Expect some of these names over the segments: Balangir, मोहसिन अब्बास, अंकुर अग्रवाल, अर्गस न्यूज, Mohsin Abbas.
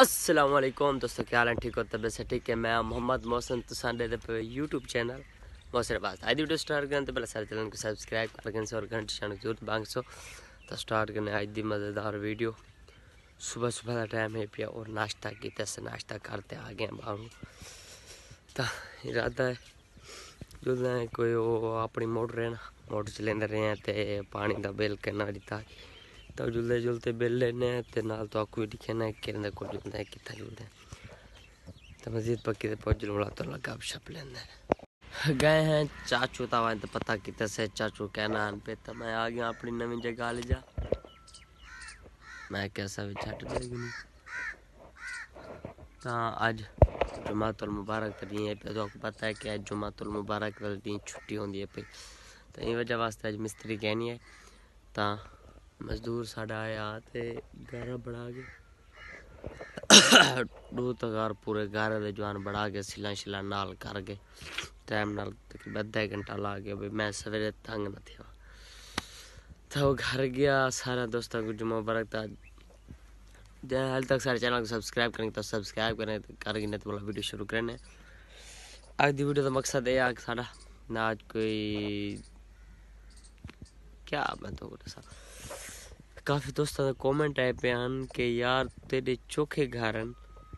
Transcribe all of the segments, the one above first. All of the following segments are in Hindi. अस्सलाम वालेकुम दोस्तों, क्या हाल है? ठीक हो? तबीयत से ठीक है। मैं मोहम्मद मोहसिन पे यूट्यूब चैनल मोहसिन अब्बास आज वीडियो स्टार्ट करें तो पहले सारे चैनल को सब्सक्राइब करके और घंटे चैनल जरूर बांग सो तो स्टार्ट करने आज दी मज़ेदार वीडियो। सुबह सुबह का टाइम है पिया और नाश्ता किया से नाश्ता करते आ गए बाहर तो इरादा है जो कोई वो अपनी मोटर है ना मोटर चलेंदे रहे हैं तो पानी का बिल करना दिता तो जुलते जुलते बिल लेने तो नाल तो आकू भी दिखना है कि को जुलता है कितना जुलता है तो मजीद पक्की जुलमला तो गप शप लेंदे गए हैं चाचू तावा तो पता किता से चाचू कहना आन पे तो मैं आ गया अपनी नवी जगह ले जा मैं कैसा भी छट देगी तो अज जुमातुल मुबारक दी है पे तो आपको पता है कि अज जुमातुल मुबारक दी छुट्टी होंगी है पे तो ये वजह वास्ते अज मिस्त्री कहनी है तो मजदूर साढ़ा आया तो गारा बढ़ा के दो तगार पूरे गारे के जवान बढ़ा के सिला शिला नाल कर के टाइम नाल तकरीबन अद्धा घंटा ला के भाई मैं सवेरे तंग न थे तो घर गया। सारा दोस्तों को जुम्मा मुबारक था। जहाँ हाल तक सारे चैनल को सब्सक्राइब करेंगे तो सब्सक्राइब करें करके नहीं तो वाला वीडियो शुरू करें। आज की वीडियो का मकसद यह है कि साढ़ा ना आज कोई क्या मैं तो काफ़ी दोस्तों का कॉमेंट आए पे हैं कि यार तेरे चोखे घर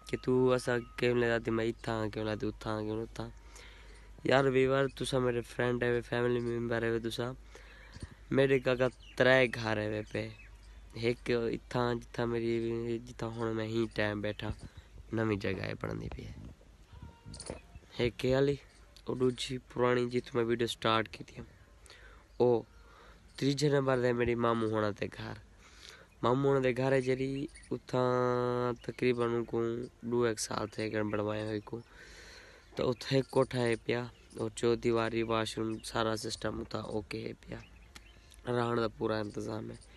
कि तू ऐसा क्यों ले जाती मैं इतना क्यों लाती उत्था क्यों उत्था यार वीवर तुसा मेरे फ्रेंड है फैमिली मेम्बर है तुसा मेरे काका त्रै घर है पे एक इतना जितना मेरी जितना हूँ मैं ही टाइम बैठा नवी जगह बनती पी है एक हाली और दूजी पुरानी जितों मैं वीडियो स्टार्ट की ओ तीजे नंबर है मेरी मामू होना के घर। मामू होना के घर है जी उत्था तकरीबन को 2 साल थे बनवाया हुई को तो उत्थे कोठा है पिया और 4 दीवारी वाशरूम सारा सिस्टम उतना ओके है पिया रहने का पूरा इंतजाम है